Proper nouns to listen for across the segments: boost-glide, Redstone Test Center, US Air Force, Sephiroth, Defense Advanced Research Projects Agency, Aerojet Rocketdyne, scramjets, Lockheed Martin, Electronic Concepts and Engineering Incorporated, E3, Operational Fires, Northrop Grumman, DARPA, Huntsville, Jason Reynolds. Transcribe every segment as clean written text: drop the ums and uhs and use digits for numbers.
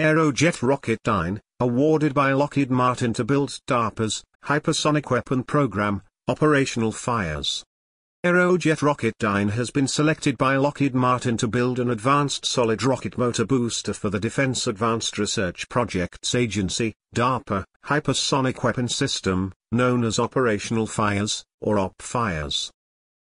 Aerojet Rocketdyne, awarded by Lockheed Martin to build DARPA's hypersonic weapon program, Operational Fires. Aerojet Rocketdyne has been selected by Lockheed Martin to build an advanced solid rocket motor booster for the Defense Advanced Research Projects Agency, DARPA, hypersonic weapon system, known as Operational Fires, or OpFires.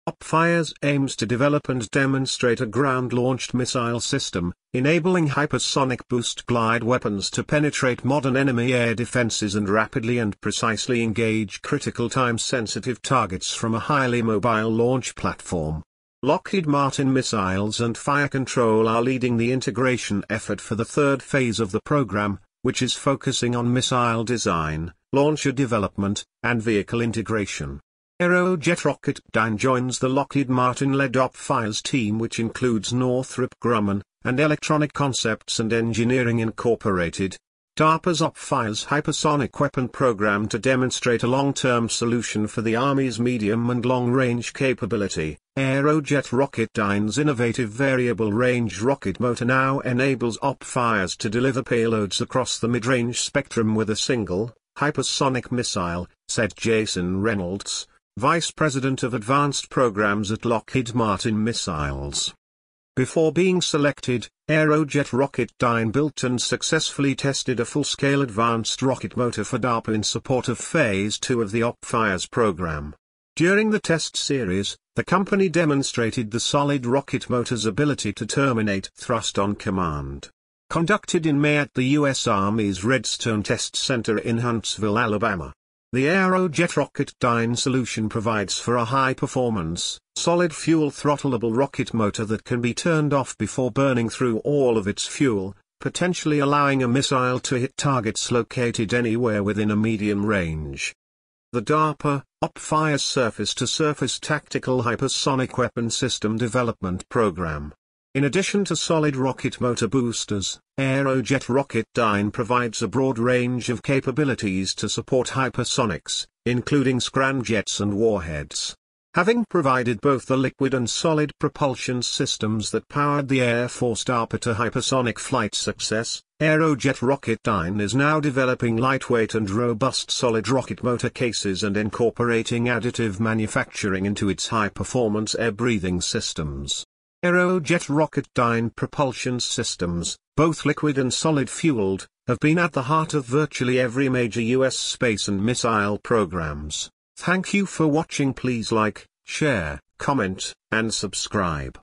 OpFires aims to develop and demonstrate a ground-launched missile system, enabling hypersonic boost glide weapons to penetrate modern enemy air defenses and rapidly and precisely engage critical time-sensitive targets from a highly mobile launch platform. Lockheed Martin Missiles and Fire Control are leading the integration effort for the third phase of the program, which is focusing on missile design, launcher development, and vehicle integration. Aerojet Rocketdyne joins the Lockheed Martin-led OpFires team, which includes Northrop Grumman, and Electronic Concepts and Engineering Incorporated, DARPA's OpFires hypersonic weapon program to demonstrate a long-term solution for the Army's medium and long-range capability. Aerojet Rocketdyne's innovative variable-range rocket motor now enables OpFires to deliver payloads across the mid-range spectrum with a single, hypersonic missile, said Jason Reynolds, Vice President of Advanced Programs at Lockheed Martin Missiles. Before being selected, Aerojet Rocketdyne built and successfully tested a full-scale advanced rocket motor for DARPA in support of Phase 2 of the OpFires program. During the test series, the company demonstrated the solid rocket motor's ability to terminate thrust on command. Conducted in May at the U.S. Army's Redstone Test Center in Huntsville, Alabama. The Aerojet Rocketdyne solution provides for a high-performance, solid-fuel throttleable rocket motor that can be turned off before burning through all of its fuel, potentially allowing a missile to hit targets located anywhere within a medium range. The DARPA OpFires Surface-to-Surface Tactical Hypersonic Weapon System Development Program. In addition to solid rocket motor boosters, Aerojet Rocketdyne provides a broad range of capabilities to support hypersonics, including scramjets and warheads. Having provided both the liquid and solid propulsion systems that powered the Air Force DARPA to hypersonic flight success, Aerojet Rocketdyne is now developing lightweight and robust solid rocket motor cases and incorporating additive manufacturing into its high-performance air-breathing systems. Aerojet Rocketdyne propulsion systems, both liquid and solid-fueled, have been at the heart of virtually every major U.S. space and missile programs. Thank you for watching. Please like, share, comment, and subscribe.